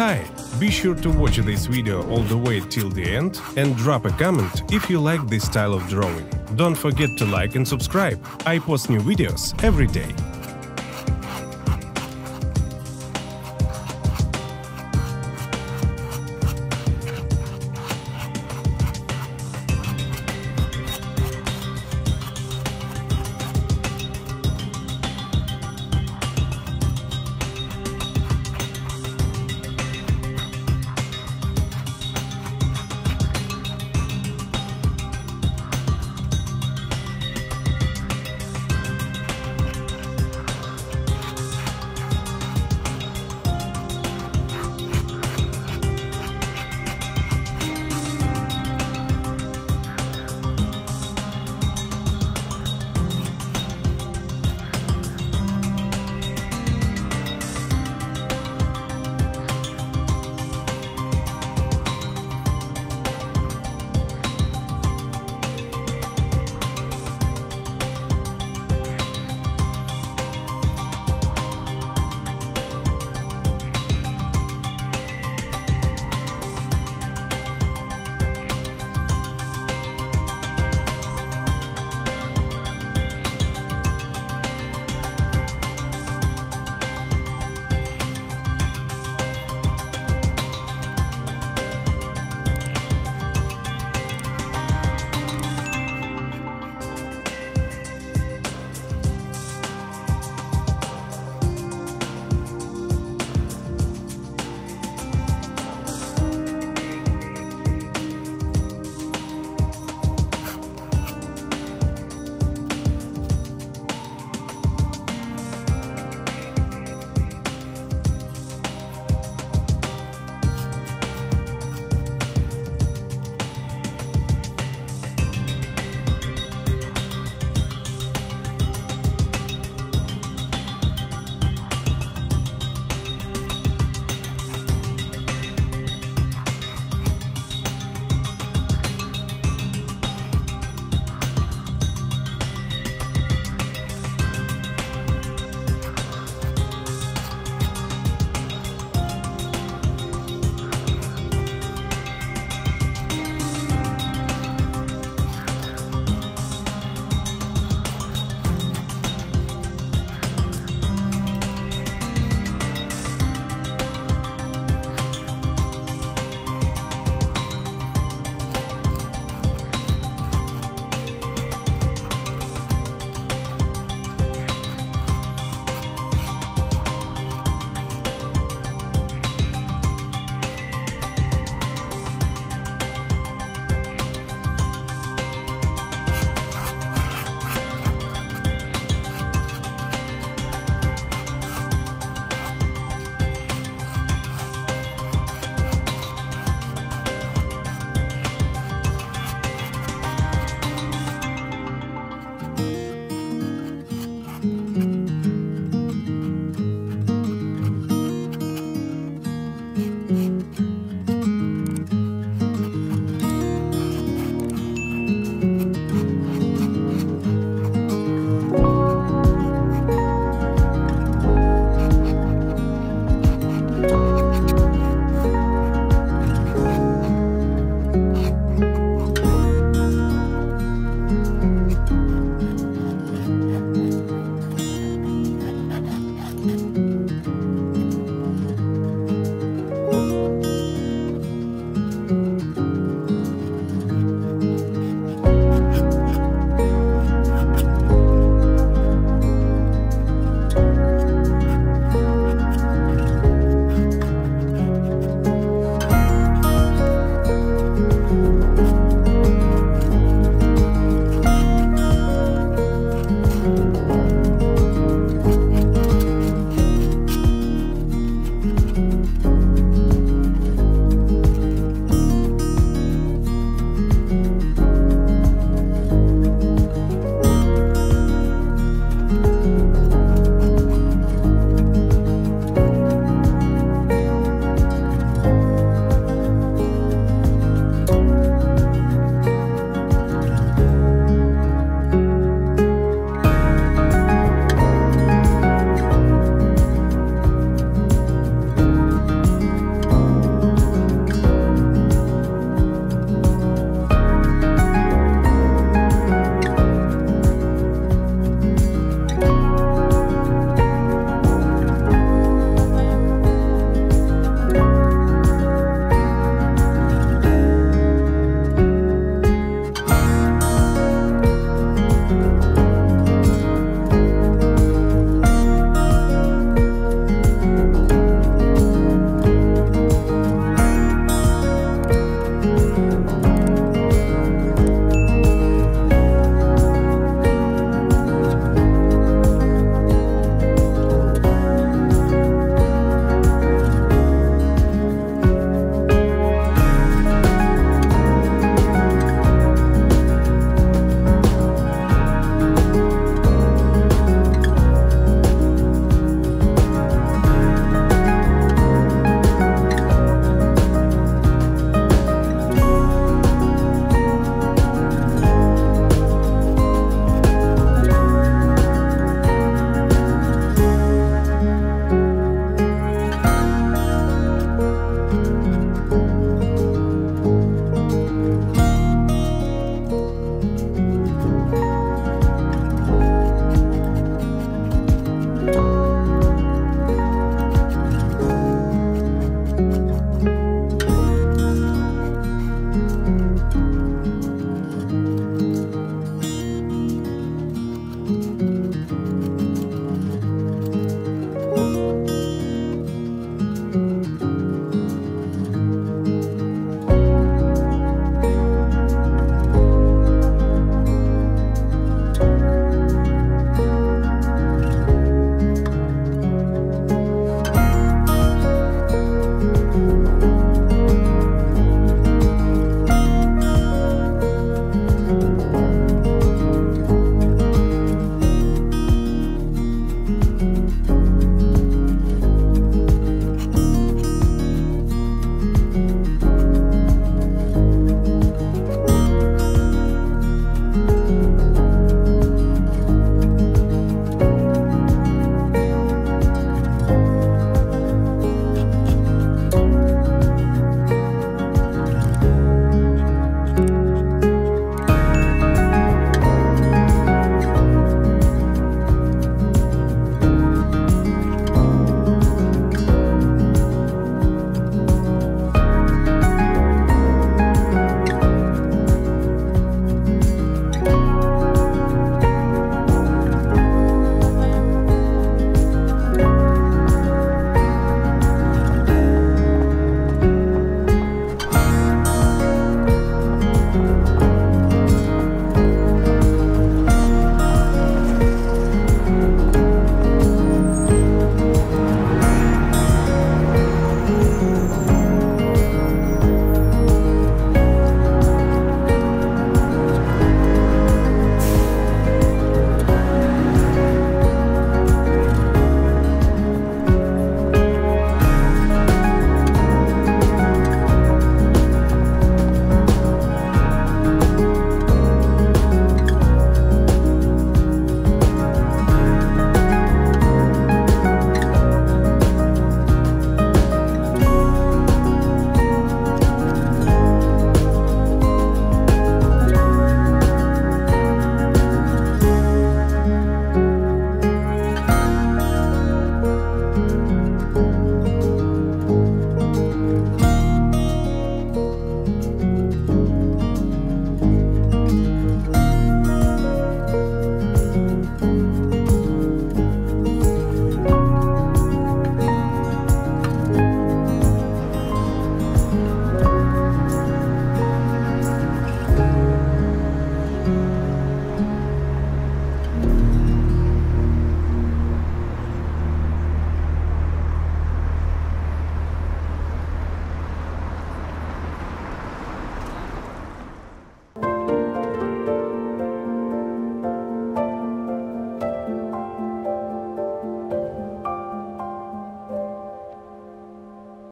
Hi! Be sure to watch this video all the way till the end and drop a comment if you like this style of drawing. Don't forget to like and subscribe. I post new videos every day.